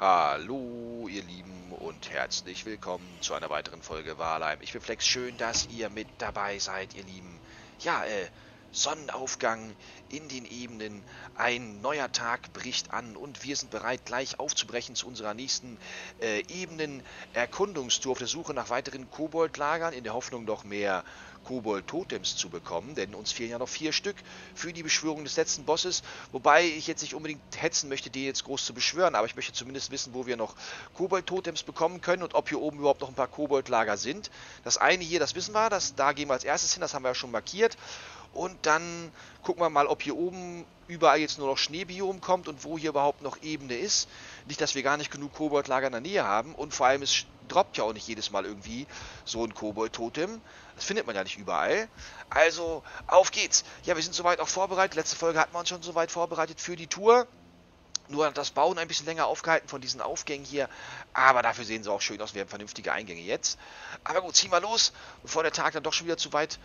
Hallo ihr Lieben und herzlich willkommen zu einer weiteren Folge Valheim. Ich bin Flex, schön, dass ihr mit dabei seid, ihr Lieben. Ja, Sonnenaufgang in den Ebenen, ein neuer Tag bricht an und wir sind bereit, gleich aufzubrechen zu unserer nächsten Ebenen-Erkundungstour auf der Suche nach weiteren Koboldlagern, in der Hoffnung, noch mehr Kobold-Totems zu bekommen, denn uns fehlen ja noch 4 Stück für die Beschwörung des letzten Bosses, wobei ich jetzt nicht unbedingt hetzen möchte, die jetzt groß zu beschwören, aber ich möchte zumindest wissen, wo wir noch Kobold-Totems bekommen können und ob hier oben überhaupt noch ein paar Koboldlager sind. Das eine hier, das wissen wir, da gehen wir als erstes hin, das haben wir ja schon markiert. Und dann gucken wir mal, ob hier oben überall jetzt nur noch Schneebiom kommt und wo hier überhaupt noch Ebene ist. Nicht, dass wir gar nicht genug Koboldlager in der Nähe haben. Und vor allem, es droppt ja auch nicht jedes Mal irgendwie so ein Kobold-Totem. Das findet man ja nicht überall. Also, auf geht's. Ja, wir sind soweit auch vorbereitet. Letzte Folge hatten wir uns schon soweit vorbereitet für die Tour. Nur hat das Bauen ein bisschen länger aufgehalten von diesen Aufgängen hier. Aber dafür sehen sie auch schön aus. Wir haben vernünftige Eingänge jetzt. Aber gut, ziehen wir los, bevor der Tag dann doch schon wieder zu weit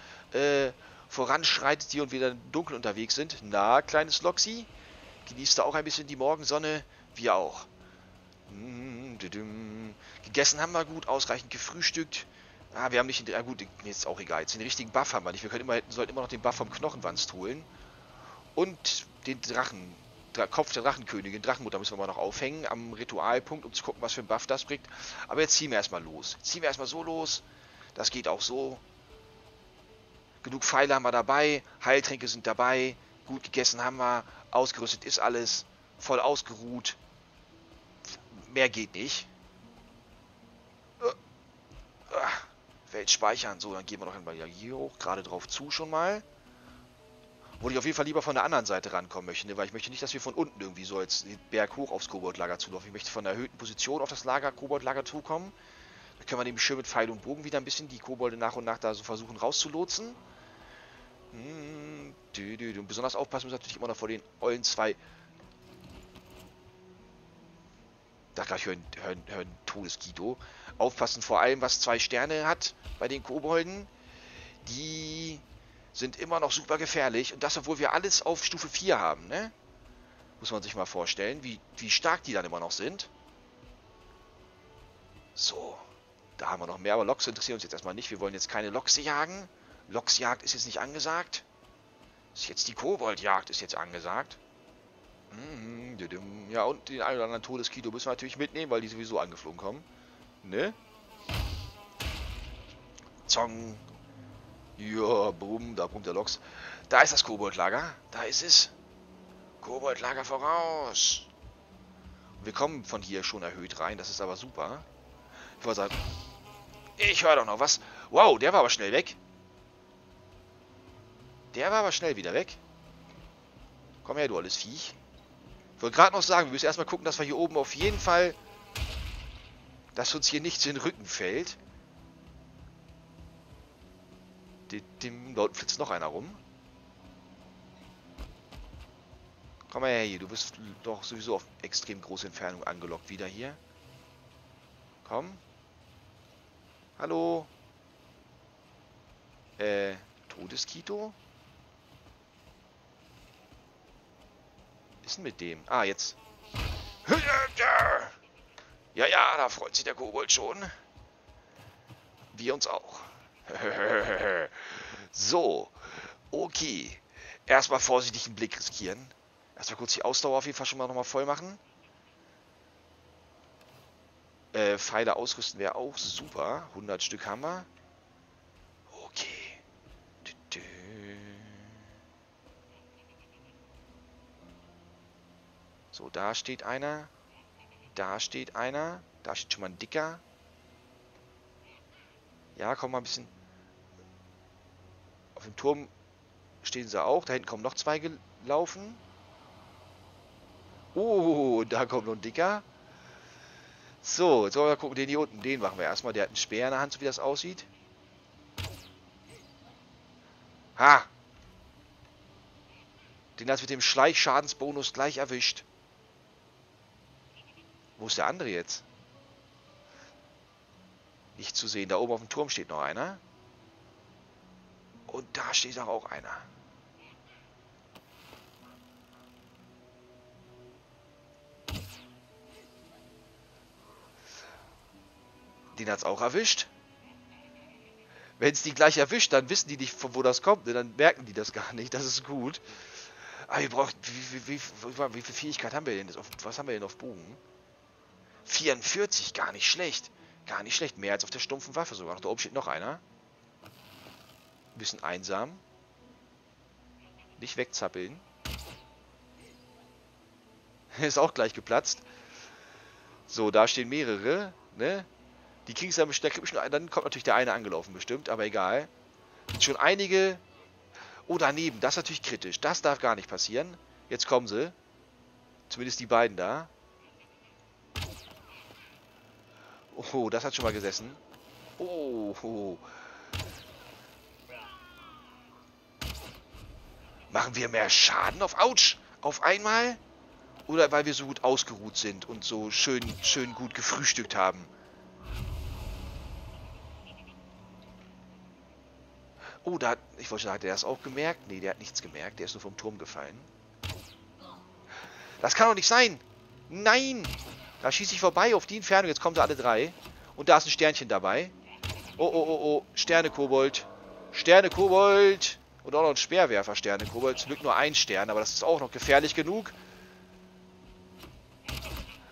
voranschreitet hier und wir dann dunkel unterwegs sind. Na, kleines Loxi, genießt da auch ein bisschen die Morgensonne? Wir auch. Gegessen haben wir gut, ausreichend gefrühstückt. Ah, wir haben nicht... Ah gut, mir ist auch egal. Jetzt den richtigen Buff haben wir nicht. Wir sollten immer noch den Buff vom Knochenwanst holen. Und den Drachen... Kopf der Drachenkönigin, Drachenmutter müssen wir mal noch aufhängen am Ritualpunkt, um zu gucken, was für ein Buff das bringt. Aber jetzt ziehen wir erstmal los. Ziehen wir erstmal so los. Das geht auch so. Genug Pfeile haben wir dabei. Heiltränke sind dabei. Gut gegessen haben wir. Ausgerüstet ist alles. Voll ausgeruht. Mehr geht nicht. Welt speichern. So, dann gehen wir noch einmal hier hoch. Gerade drauf zu schon mal. Wo ich auf jeden Fall lieber von der anderen Seite rankommen möchte, ne? Weil ich möchte nicht, dass wir von unten irgendwie so jetzt den Berg hoch aufs Koboldlager zulaufen. Ich möchte von einer erhöhten Position auf das Koboldlager zukommen. Da können wir nämlich schön mit Pfeil und Bogen wieder ein bisschen die Kobolde nach und nach da so versuchen rauszulotsen. Und besonders aufpassen müssen wir natürlich immer noch vor den ollen zwei. Da kann ich hören Todesguido. Aufpassen vor allem, was 2 Sterne hat bei den Kobolden. Die sind immer noch super gefährlich. Und das, obwohl wir alles auf Stufe 4 haben, ne? Muss man sich mal vorstellen, wie stark die dann immer noch sind. So. Da haben wir noch mehr, aber Loks interessieren uns jetzt erstmal nicht. Wir wollen jetzt keine Loks jagen. Loksjagd ist jetzt nicht angesagt. Ist jetzt die Koboldjagd ist jetzt angesagt. Ja, und den einen oder anderen Todeskito müssen wir natürlich mitnehmen, weil die sowieso angeflogen kommen. Ne? Zong. Ja, boom, da brummt der Loks. Da ist das Koboldlager. Da ist es. Koboldlager voraus. Wir kommen von hier schon erhöht rein. Das ist aber super. Ich wollte sagen... Ich höre doch noch was. Wow, der war aber schnell weg. Der war aber schnell wieder weg. Komm her, du alles Viech. Ich wollte gerade noch sagen, wir müssen erstmal gucken, dass wir hier oben auf jeden Fall... Dass uns hier nichts in den Rücken fällt. Da unten flitzt noch einer rum. Komm mal her hier, du bist doch sowieso auf extrem große Entfernung angelockt wieder hier. Komm. Hallo. Todeskito? Was ist denn mit dem? Ah, jetzt. Ja, ja, da freut sich der Kobold schon. Wir uns auch. So, okay. Erstmal vorsichtig einen Blick riskieren. Erstmal kurz die Ausdauer auf jeden Fall schon mal nochmal voll machen. Pfeile ausrüsten wäre auch super. 100 Stück haben wir. Okay. So, da steht einer. Da steht einer. Da steht schon mal ein Dicker. Ja, komm mal ein bisschen. Auf dem Turm stehen sie auch. Da hinten kommen noch 2 gelaufen. Oh, da kommt noch ein Dicker. So, jetzt wollen wir mal gucken. Den hier unten, den machen wir erstmal. Der hat einen Speer in der Hand, so wie das aussieht. Ha! Den hat es mit dem Schleichschadensbonus gleich erwischt. Wo ist der andere jetzt? Nicht zu sehen. Da oben auf dem Turm steht noch einer. Und da steht auch einer. den hat's auch erwischt. Wenn es die gleich erwischt, dann wissen die nicht, von wo das kommt. Dann merken die das gar nicht. Das ist gut. Aber wir brauchen... Wie viel Fähigkeit haben wir denn? Was haben wir denn auf Bogen? 44. Gar nicht schlecht. Gar nicht schlecht. Mehr als auf der stumpfen Waffe sogar. Da oben steht noch einer. Ein bisschen einsam. Nicht wegzappeln. Ist auch gleich geplatzt. So, da stehen mehrere, ne? Die kriegen es dann bestimmt, dann kommt natürlich der eine angelaufen bestimmt, aber egal. Sind schon einige. Oh, daneben, das ist natürlich kritisch. Das darf gar nicht passieren. Jetzt kommen sie. Zumindest die beiden da. Oh, das hat schon mal gesessen. Oh. Machen wir mehr Schaden auf Autsch? Auf einmal? Oder weil wir so gut ausgeruht sind und so schön gut gefrühstückt haben? Oh, da hat, ich wollte sagen, hat der das auch gemerkt? Nee, der hat nichts gemerkt. Der ist nur vom Turm gefallen. Das kann doch nicht sein! Nein! Da schieße ich vorbei auf die Entfernung. Jetzt kommen sie alle drei. Und da ist ein Sternchen dabei. Oh. Sterne-Kobold. Sterne-Kobold. Und auch noch ein Speerwerfer, Sterne-Kobold. Zum Glück nur ein Stern, aber das ist auch noch gefährlich genug.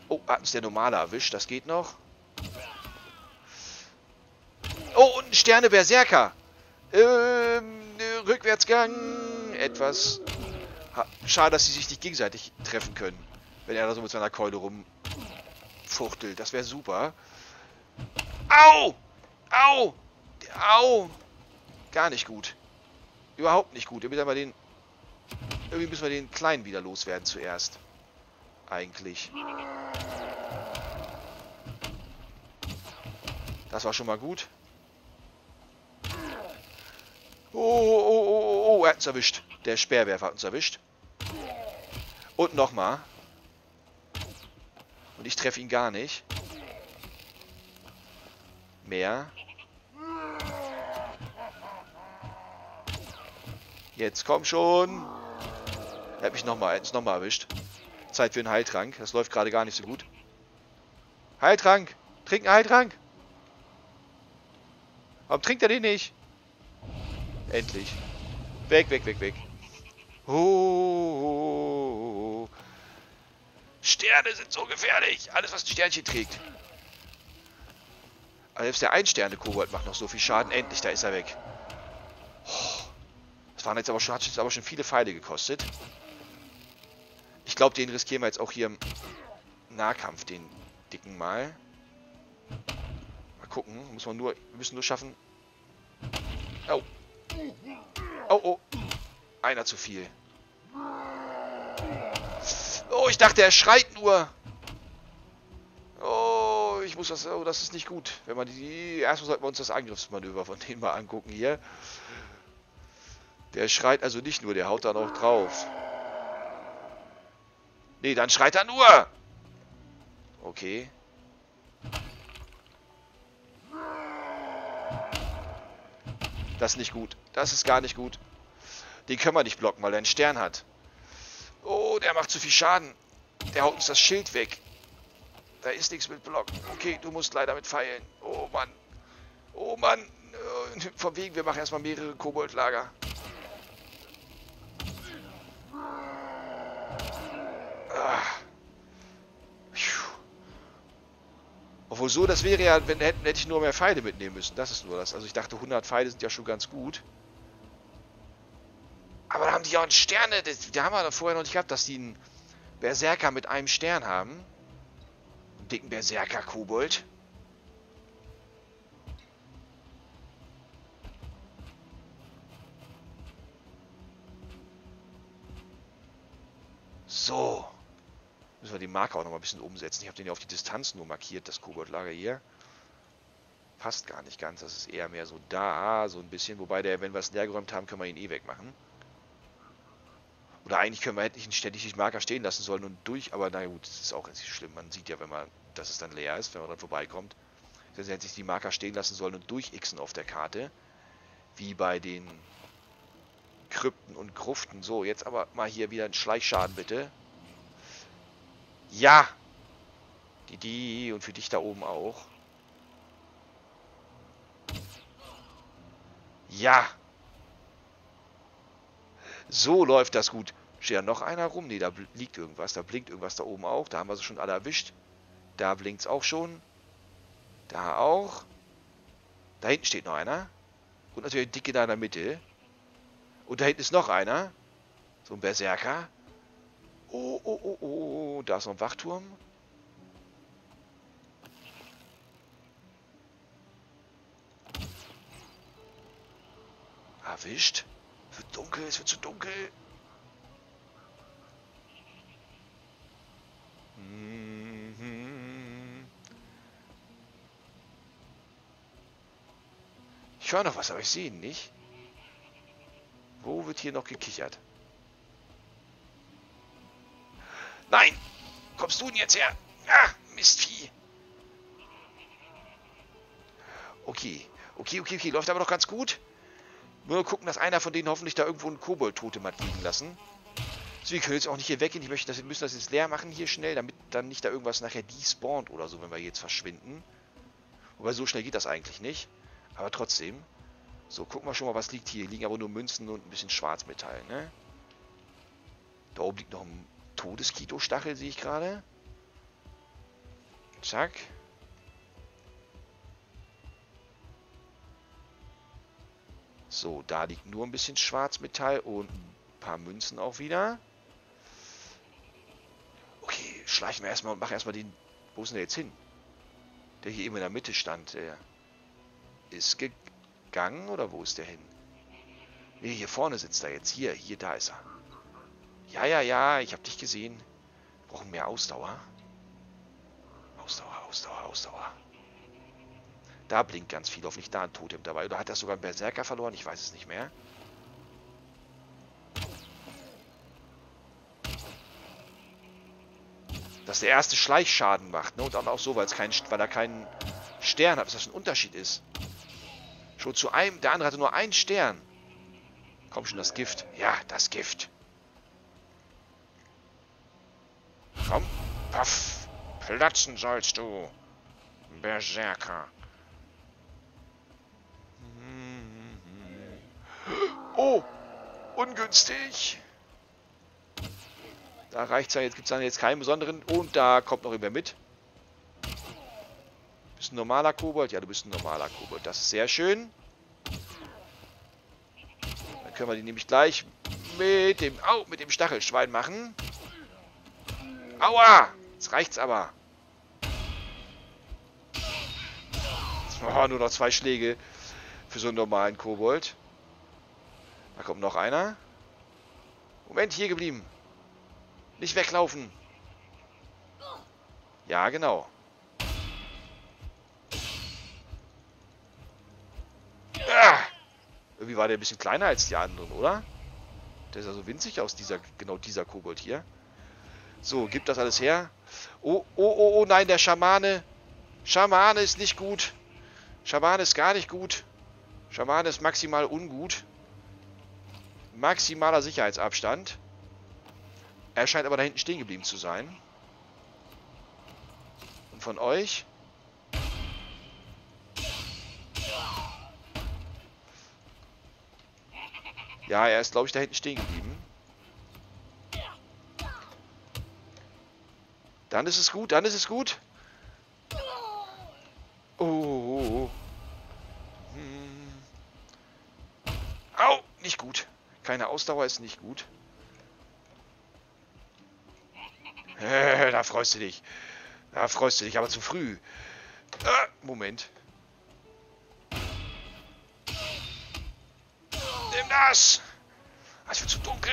Oh, hat uns der Normale erwischt. Das geht noch. Oh, und ein Sterne-Berserker. Rückwärtsgang. Etwas. Schade, dass sie sich nicht gegenseitig treffen können. Wenn er da so mit seiner Keule rumfuchtelt. Das wäre super. Au! Au! Au! Gar nicht gut. Überhaupt nicht gut. Irgendwie müssen wir den Kleinen wieder loswerden zuerst. Eigentlich. Das war schon mal gut. Oh, er hat uns erwischt. Der Speerwerfer hat uns erwischt. Und nochmal. Und ich treffe ihn gar nicht. Mehr. Jetzt komm schon. Er hat mich nochmal erwischt. Zeit für einen Heiltrank. Das läuft gerade gar nicht so gut. Heiltrank. Trink einen Heiltrank. Warum trinkt er den nicht? Endlich. Weg. Oh. Sterne sind so gefährlich. Alles, was ein Sternchen trägt. Aber selbst der Ein-Sterne-Kobold macht noch so viel Schaden. Endlich, da ist er weg. Oh. Das waren jetzt aber schon, hat jetzt aber schon viele Pfeile gekostet. Ich glaube, den riskieren wir jetzt auch hier im Nahkampf, den dicken mal. Mal gucken. Wir müssen nur schaffen. Oh. Oh. Einer zu viel. Oh, ich dachte, er schreit nur. Oh, ich muss das... Oh, das ist nicht gut. Wenn man die... Erstmal sollten wir uns das Angriffsmanöver von denen mal angucken hier. Der schreit also nicht nur, der haut dann auch drauf. Nee, dann schreit er nur. Okay. Das ist nicht gut. Das ist gar nicht gut. Den können wir nicht blocken, weil er einen Stern hat. Oh, der macht zu viel Schaden. Der haut uns das Schild weg. Da ist nichts mit Block. Okay, du musst leider mit Pfeilen. Oh Mann. Von wegen, wir machen erstmal mehrere Koboldlager. Obwohl so, das wäre ja, hätte ich nur mehr Pfeile mitnehmen müssen. Das ist nur das. Also ich dachte, 100 Pfeile sind ja schon ganz gut. Aber da haben die ja auch einen Stern. Da haben wir doch vorher noch nicht gehabt, dass die einen Berserker mit einem Stern haben. Einen dicken Berserker-Kobold. So. Müssen wir den Marker auch noch mal ein bisschen umsetzen. Ich habe den ja auf die Distanz nur markiert, das Koboldlager hier. Passt gar nicht ganz. Das ist eher mehr so da, so ein bisschen. Wobei, wenn wir es leer geräumt haben, können wir ihn eh wegmachen. Oder eigentlich hätten wir ihn ständig den Marker stehen lassen sollen und durch. Aber na gut, das ist auch nicht schlimm. Man sieht ja, dass es dann leer ist, wenn man dran vorbeikommt. Dann hätte ich die Marker stehen lassen sollen und durchixen auf der Karte. Wie bei den Krypten und Gruften. So, jetzt aber mal hier wieder einen Schleichschaden, bitte. Ja! Und für dich da oben auch. Ja. So läuft das gut. Steht da noch einer rum? Ne, da liegt irgendwas. Da blinkt irgendwas da oben auch. Da haben wir sie schon alle erwischt. Da blinkt es auch schon. Da auch. Da hinten steht noch einer. Und natürlich ein Dicke da in der Mitte. Und da hinten ist noch einer. So ein Berserker. Oh. Da ist noch ein Wachturm. Erwischt. Es wird dunkel, es wird zu dunkel. Ich höre noch was, aber ich sehe ihn nicht. Wo wird hier noch gekichert? Nein! Kommst du denn jetzt her? Ah, Mistvieh! Okay. Läuft aber noch ganz gut. Nur gucken, dass einer von denen hoffentlich da irgendwo einen Kobold-Totem hat liegen lassen. So, wir können jetzt auch nicht hier weggehen. Wir müssen das jetzt leer machen hier schnell, damit dann nicht da irgendwas nachher despawnt oder so, wenn wir jetzt verschwinden. Wobei, so schnell geht das eigentlich nicht. Aber trotzdem. So, gucken wir schon mal, was liegt hier. Liegen aber nur Münzen und ein bisschen Schwarzmetall, ne? Da oben liegt noch ein Todeskito-Stachel, sehe ich gerade. Zack. So, da liegt nur ein bisschen Schwarzmetall und ein paar Münzen auch wieder. Okay, schleichen wir erstmal und machen erstmal den... Wo ist denn der jetzt hin? Der hier eben in der Mitte stand, der ist gegangen, oder wo ist der hin? Ne, hier vorne sitzt er jetzt. Hier, da ist er. Ja, ich hab dich gesehen. Wir brauchen mehr Ausdauer. Ausdauer. Da blinkt ganz viel. Hoffentlich da ein Totem dabei. Oder hat er sogar einen Berserker verloren? Ich weiß es nicht mehr. Dass der erste Schleichschaden macht, ne? Und dann auch so, weil er keinen Stern hat. Was das ein Unterschied ist. Schon zu einem. Der andere hatte nur einen Stern. Komm schon, das Gift. Ja, das Gift. Komm. Puff. Platzen sollst du. Berserker. Oh, ungünstig. Da reicht's ja, jetzt gibt es dann jetzt keinen besonderen. Und da kommt noch irgendwer mit. Bist ein normaler Kobold? Ja, du bist ein normaler Kobold. Das ist sehr schön. Dann können wir die nämlich gleich mit dem Stachelschwein machen. Aua! Jetzt reicht's aber. Oh, nur noch 2 Schläge für so einen normalen Kobold. Da kommt noch einer. Moment, hier geblieben. Nicht weglaufen. Ja, genau. Ah! Irgendwie war der ein bisschen kleiner als die anderen, oder? Der sah so winzig aus, genau dieser Kobold hier. So, gib das alles her. Oh, nein, der Schamane. Schamane ist nicht gut. Schamane ist gar nicht gut. Schamane ist maximal ungut. Maximaler Sicherheitsabstand. Er scheint aber da hinten stehen geblieben zu sein. Und von euch? Ja, er ist, glaube ich, da hinten stehen geblieben. Dann ist es gut, Oh. Au, nicht gut. Keine Ausdauer ist nicht gut. Da freust du dich. Aber zu früh. Moment. Nimm das! Es wird zu dunkel.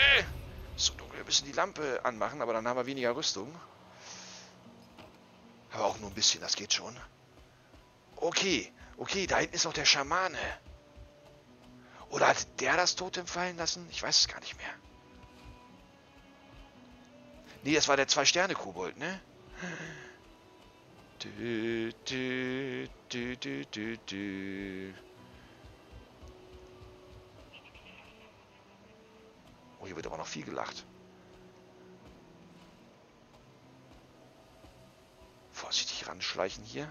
Wir müssen die Lampe anmachen, aber dann haben wir weniger Rüstung. Aber auch nur ein bisschen, das geht schon. Okay, da hinten ist noch der Schamane. Oder hat der das Totem fallen lassen? Ich weiß es gar nicht mehr. Nee, das war der 2-Sterne-Kobold, ne? Oh, hier wird aber noch viel gelacht. Vorsichtig ranschleichen hier.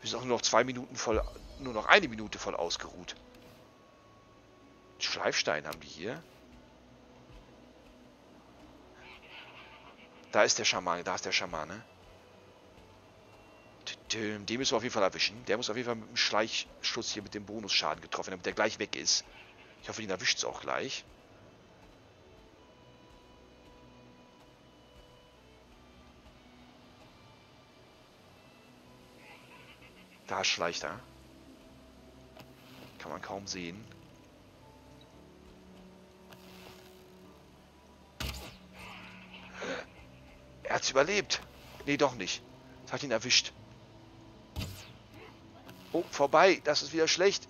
Wir sind auch nur noch 2 Minuten voll, nur noch 1 Minute voll ausgeruht. Schleifstein haben die hier. Da ist der Schamane, da ist der Schamane. Den müssen wir auf jeden Fall erwischen. Der muss auf jeden Fall mit dem Schleichschuss hier mit dem Bonusschaden getroffen, damit der gleich weg ist. Ich hoffe, den erwischt es auch gleich. Da schleicht er. Kann man kaum sehen. Er hat's überlebt. Nee, doch nicht. Das hat ihn erwischt. Oh, vorbei. Das ist wieder schlecht.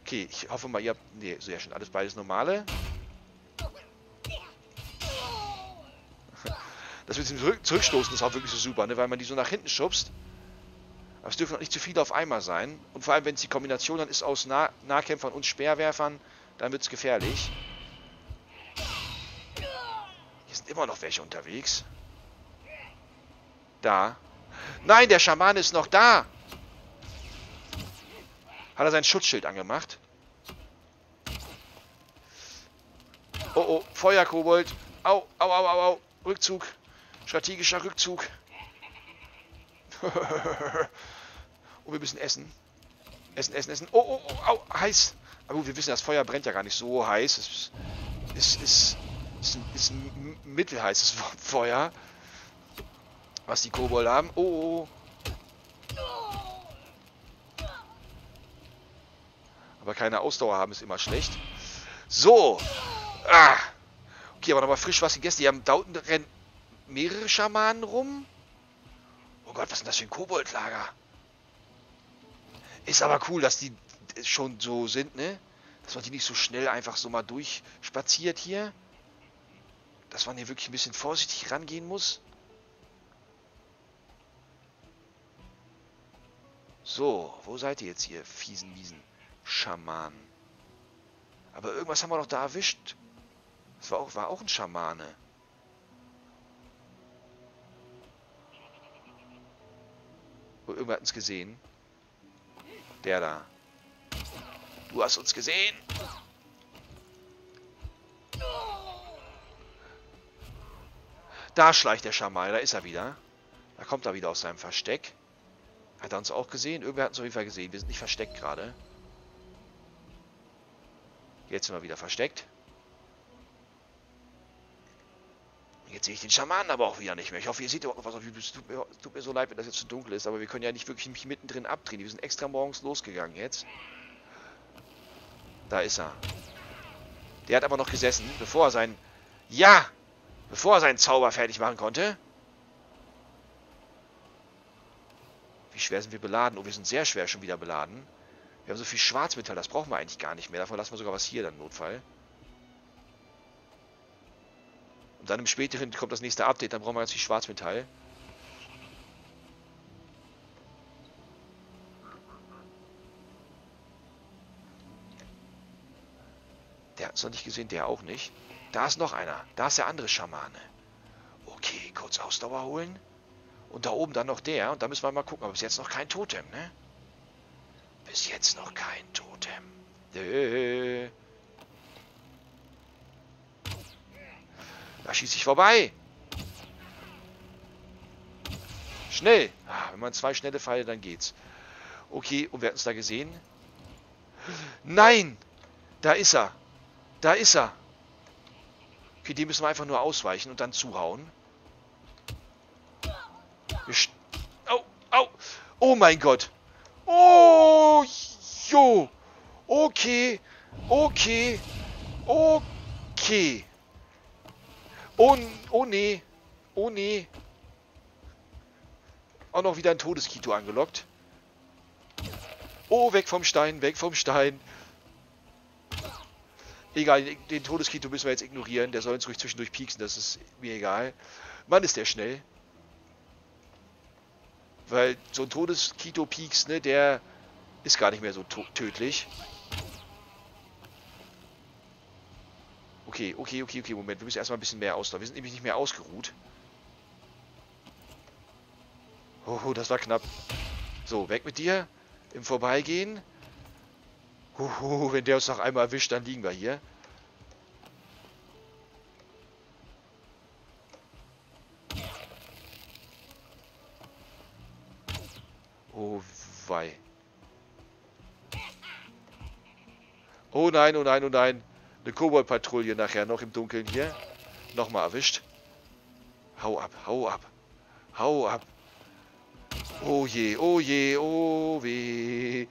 Okay, ich hoffe mal, ihr habt... Nee, sehr schön. Alles beides normale. Das mit dem Zurückstoßen ist auch wirklich so super, ne? Weil man die so nach hinten schubst. Aber es dürfen auch nicht zu viele auf einmal sein. Und vor allem, wenn es die Kombination dann ist aus Nahkämpfern und Speerwerfern, dann wird es gefährlich. Hier sind immer noch welche unterwegs. Da. Nein, der Schamane ist noch da! Hat er sein Schutzschild angemacht? Oh, oh, Feuerkobold. Au, au, au, au, au. Rückzug. Strategischer Rückzug. Und wir müssen essen. Essen, essen, essen. Oh, oh, oh, au, heiß. Aber gut, wir wissen, das Feuer brennt ja gar nicht so heiß. Es ist ein mittelheißes Feuer, was die Kobolde haben. Oh, oh. Aber keine Ausdauer haben ist immer schlecht. So. Ah. Okay, aber nochmal frisch was gegessen. Die haben da unten rennen mehrere Schamanen rum. Oh Gott, was ist denn das für ein Koboldlager? Ist aber cool, dass die schon so sind, ne? Dass man die nicht so schnell einfach so mal durchspaziert hier. Dass man hier wirklich ein bisschen vorsichtig rangehen muss. So, wo seid ihr jetzt hier, fiesen, miesen Schamanen? Aber irgendwas haben wir doch da erwischt. Das war auch ein Schamane. Oh, irgendwer hat uns gesehen. Der da. Du hast uns gesehen. Da schleicht der Schamane, da ist er wieder. Da kommt er wieder aus seinem Versteck. Hat er uns auch gesehen? Irgendwer hat uns auf jeden Fall gesehen. Wir sind nicht versteckt gerade. Jetzt sind wir wieder versteckt. Jetzt sehe ich den Schamanen aber auch wieder nicht mehr. Ich hoffe, ihr seht überhaupt was. Es tut mir so leid, wenn das jetzt zu dunkel ist. Aber wir können ja nicht wirklich mittendrin abdrehen. Wir sind extra morgens losgegangen jetzt. Da ist er. Der hat aber noch gesessen, bevor er sein... Ja! Bevor er seinen Zauber fertig machen konnte. Wie schwer sind wir beladen? Oh, wir sind sehr schwer schon wieder beladen. Wir haben so viel Schwarzmetall. Das brauchen wir eigentlich gar nicht mehr. Davon lassen wir sogar was hier dann im Notfall. Und dann im späteren kommt das nächste Update, dann brauchen wir ganz viel Schwarzmetall. Der hat es noch nicht gesehen, der auch nicht. Da ist noch einer. Da ist der andere Schamane. Okay, kurz Ausdauer holen. Und da oben dann noch der. Und da müssen wir mal gucken. Aber bis jetzt noch kein Totem, ne? Bis jetzt noch kein Totem. Dö. Da schieße ich vorbei. Schnell. Wenn man zwei schnelle Pfeile, dann geht's. Okay, und wer hat uns da gesehen? Nein! Da ist er. Da ist er. Okay, dem müssen wir einfach nur ausweichen und dann zuhauen. Au, au. Oh mein Gott. Oh, jo. Okay. Okay. Okay. Oh nee. Oh nee. Auch noch wieder ein Todeskito angelockt. Oh, weg vom Stein, weg vom Stein. Egal, den Todeskito müssen wir jetzt ignorieren. Der soll uns ruhig zwischendurch pieksen, das ist mir egal. Mann, ist der schnell. Weil so ein Todeskito-Pieks, ne, der ist gar nicht mehr so tödlich. Okay, Moment. Wir müssen erstmal ein bisschen mehr ausdauern. Wir sind nämlich nicht mehr ausgeruht. Oh, das war knapp. So, weg mit dir. Im Vorbeigehen. Wenn der uns noch einmal erwischt, dann liegen wir hier. Oh wei. Oh nein, oh nein, oh nein. Eine Kobold-Patrouille nachher noch im Dunkeln hier. Nochmal erwischt. Hau ab, hau ab. Hau ab. Oh je, oh je, oh weh.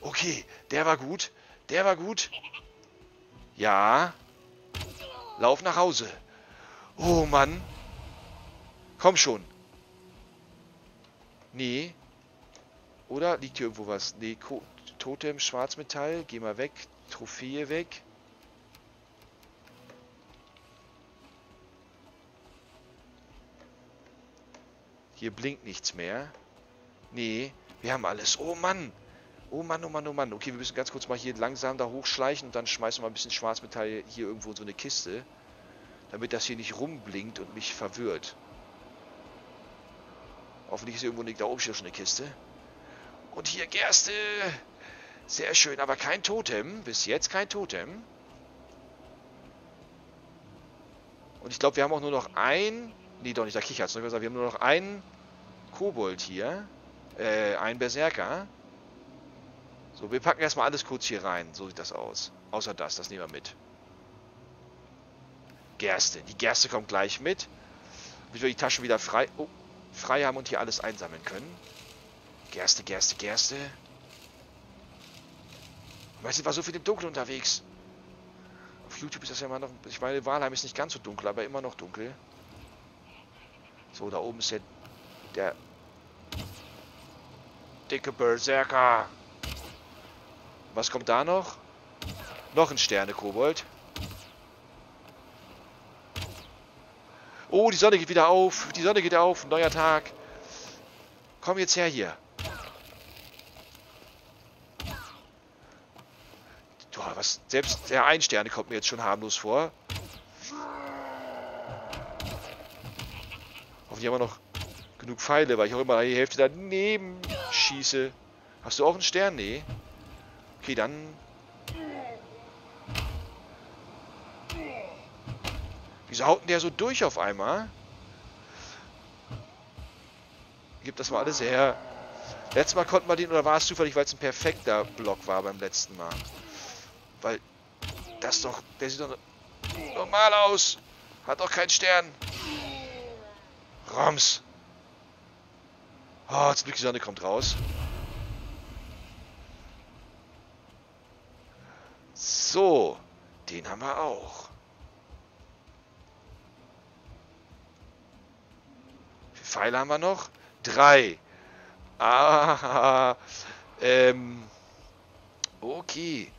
Okay, der war gut. Der war gut. Ja. Lauf nach Hause. Oh Mann. Komm schon. Nee. Oder? Liegt hier irgendwo was? Nee, Totem, Schwarzmetall. Geh mal weg. Trophäe weg. Hier blinkt nichts mehr. Nee, wir haben alles. Oh Mann. Oh Mann, oh Mann, oh Mann. Okay, wir müssen ganz kurz mal hier langsam da hochschleichen und dann schmeißen wir mal ein bisschen Schwarzmetall hier irgendwo in so eine Kiste. Damit das hier nicht rumblinkt und mich verwirrt. Hoffentlich ist hier irgendwo da oben schon eine Kiste. Und hier Gerste. Sehr schön, aber kein Totem. Bis jetzt kein Totem. Und ich glaube, wir haben auch nur noch ein... Nee, doch nicht, da kichert's. Wir haben nur noch einen Kobold hier. Einen Berserker. So, wir packen erstmal alles kurz hier rein. So sieht das aus. Außer das, das nehmen wir mit. Gerste. Die Gerste kommt gleich mit. Damit wir die Taschen wieder frei haben und hier alles einsammeln können. Gerste, Gerste, Gerste. Weißt du, war so viel im Dunkeln unterwegs. Auf YouTube ist das ja immer noch... Ich meine, Valheim ist nicht ganz so dunkel, aber immer noch dunkel. So, da oben ist ja der... dicke Berserker. Was kommt da noch? Noch ein Sterne-Kobold. Oh, die Sonne geht wieder auf. Die Sonne geht auf. Neuer Tag. Komm jetzt her hier. Boah, was? Selbst der Ein-Sterne kommt mir jetzt schon harmlos vor. Hoffentlich haben wir noch genug Pfeile, weil ich auch immer die Hälfte daneben schieße. Hast du auch einen Stern? Nee. Okay, dann... Wieso haut denn der so durch auf einmal? Gib das mal alles her. Letztes Mal konnten wir den, oder war es zufällig, weil es ein perfekter Block war beim letzten Mal. Weil das doch... Der sieht doch normal aus. Hat doch keinen Stern. Roms. Oh, zum Glück die Sonne kommt raus. So, den haben wir auch. Wie viele Pfeile haben wir noch? 3. Ah, okay.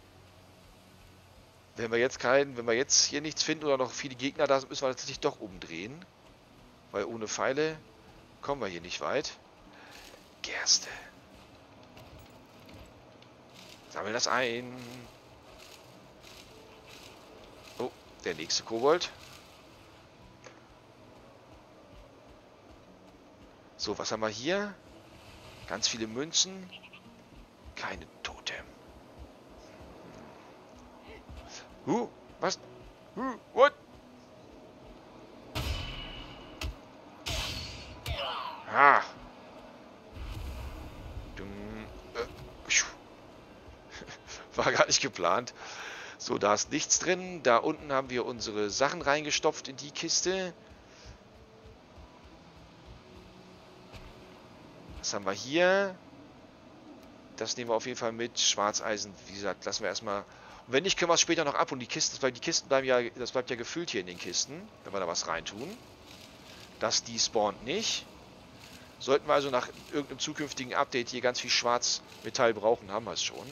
Wenn wir jetzt hier nichts finden oder noch viele Gegner da sind, müssen wir tatsächlich doch umdrehen. Weil ohne Pfeile kommen wir hier nicht weit. Gerste. Sammeln das ein. Der nächste Kobold. So, was haben wir hier? Ganz viele Münzen. Keine Totem. Was? What? Ah. War gar nicht geplant. So, da ist nichts drin. Da unten haben wir unsere Sachen reingestopft in die Kiste. Was haben wir hier? Das nehmen wir auf jeden Fall mit. Schwarzeisen, wie gesagt, lassen wir erstmal. Und wenn nicht, können wir es später noch ab und die Kisten, weil die Kisten bleiben ja, das bleibt ja gefüllt hier in den Kisten, wenn wir da was reintun. Das despawnt nicht. Sollten wir also nach irgendeinem zukünftigen Update hier ganz viel Schwarzmetall brauchen, haben wir es schon.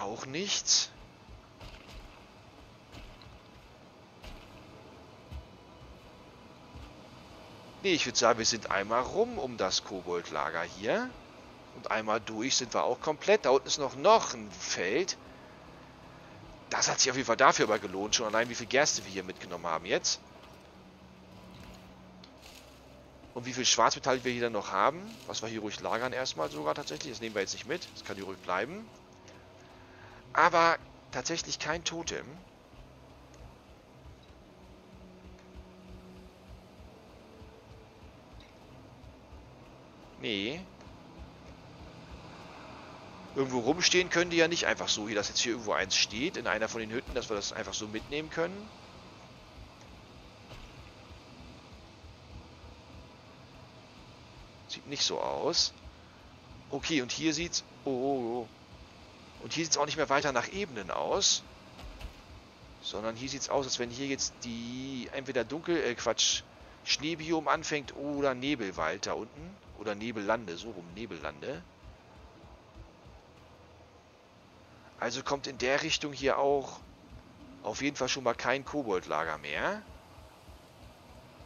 Auch nichts. Nee, ich würde sagen, wir sind einmal rum um das Koboldlager hier. Und einmal durch sind wir auch komplett. Da unten ist noch ein Feld. Das hat sich auf jeden Fall dafür aber gelohnt. Schon allein, wie viel Gerste wir hier mitgenommen haben jetzt. Und wie viel Schwarzmetall wir hier dann noch haben, was wir hier ruhig lagern erstmal sogar tatsächlich. Das nehmen wir jetzt nicht mit, das kann hier ruhig bleiben. Aber tatsächlich kein Totem. Nee. Irgendwo rumstehen können die ja nicht einfach so, hier, dass jetzt hier irgendwo eins steht, in einer von den Hütten, dass wir das einfach so mitnehmen können. Sieht nicht so aus. Okay, und hier sieht's... Oh, oh, oh. Und hier sieht es auch nicht mehr weiter nach Ebenen aus. Sondern hier sieht es aus, als wenn hier jetzt die... Entweder Schneebiom anfängt oder Nebelwald da unten. Oder Nebellande, so rum, Nebellande. Also kommt in der Richtung hier auch auf jeden Fall schon mal kein Koboldlager mehr.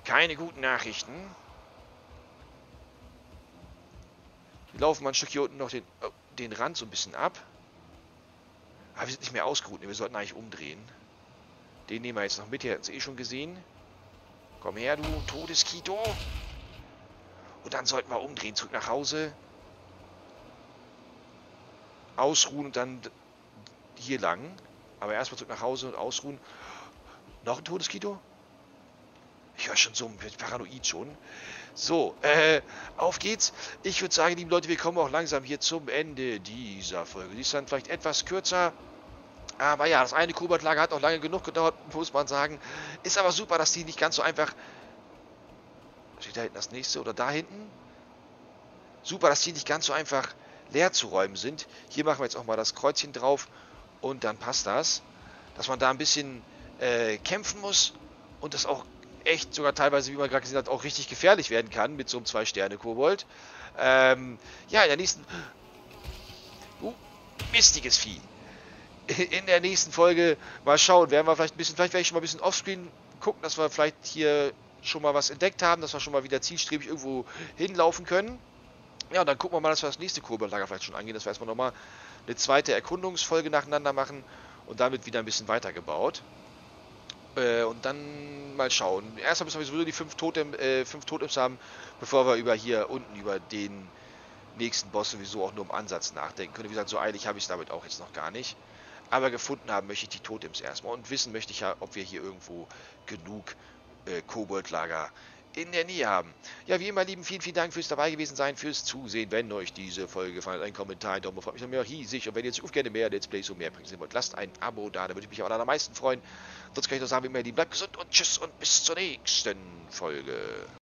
Keine guten Nachrichten. Wir laufen mal ein Stück hier unten noch den Rand so ein bisschen ab. Aber wir sind nicht mehr ausgeruht, wir sollten eigentlich umdrehen. Den nehmen wir jetzt noch mit, ihr habt es eh schon gesehen. Komm her, du Todeskito. Und dann sollten wir umdrehen, zurück nach Hause. Ausruhen und dann hier lang. Aber erstmal zurück nach Hause und ausruhen. Noch ein Todeskito? Ich höre schon so ein bisschen paranoid schon. So, auf geht's. Ich würde sagen, liebe Leute, wir kommen auch langsam hier zum Ende dieser Folge. Die ist dann vielleicht etwas kürzer. Aber ja, das eine Koboldlager hat auch lange genug gedauert, muss man sagen. Ist aber super, dass die nicht ganz so einfach... Steht da hinten das nächste oder da hinten? Super, dass die nicht ganz so einfach leer zu räumen sind. Hier machen wir jetzt auch mal das Kreuzchen drauf und dann passt das. Dass man da ein bisschen kämpfen muss und das auch echt sogar teilweise, wie man gerade gesehen hat, auch richtig gefährlich werden kann mit so einem 2-Sterne-Kobold. Ja, in der nächsten... mistiges Vieh. In der nächsten Folge mal schauen, werden wir vielleicht ein bisschen, vielleicht werde ich schon mal ein bisschen offscreen gucken, dass wir vielleicht hier schon mal was entdeckt haben, dass wir schon mal wieder zielstrebig irgendwo hinlaufen können. Ja, und dann gucken wir mal, dass wir das nächste Koboldlager vielleicht schon angehen, dass wir erstmal nochmal eine zweite Erkundungsfolge nacheinander machen und damit wieder ein bisschen weitergebaut. Und dann mal schauen. Erstmal müssen wir sowieso die 5 Totems haben, bevor wir über hier unten, über den nächsten Boss sowieso auch nur im Ansatz nachdenken können. Wie gesagt, so eilig habe ich es damit auch jetzt noch gar nicht. Aber gefunden haben möchte ich die Totems erstmal. Und wissen möchte ich ja, ob wir hier irgendwo genug Koboldlager in der Nähe haben. Ja, wie immer, Lieben, vielen, vielen Dank fürs dabei gewesen sein, fürs Zusehen. Wenn euch diese Folge gefallen hat, ein Kommentar, ein Daumen hoch, freut mich noch mehr riesig. Und wenn ihr jetzt gerne mehr Let's Plays und mehr bringen wollt, lasst ein Abo da, da würde ich mich auch am allermeisten freuen. Sonst kann ich nur sagen, wie immer, Lieben, bleibt gesund und tschüss und bis zur nächsten Folge.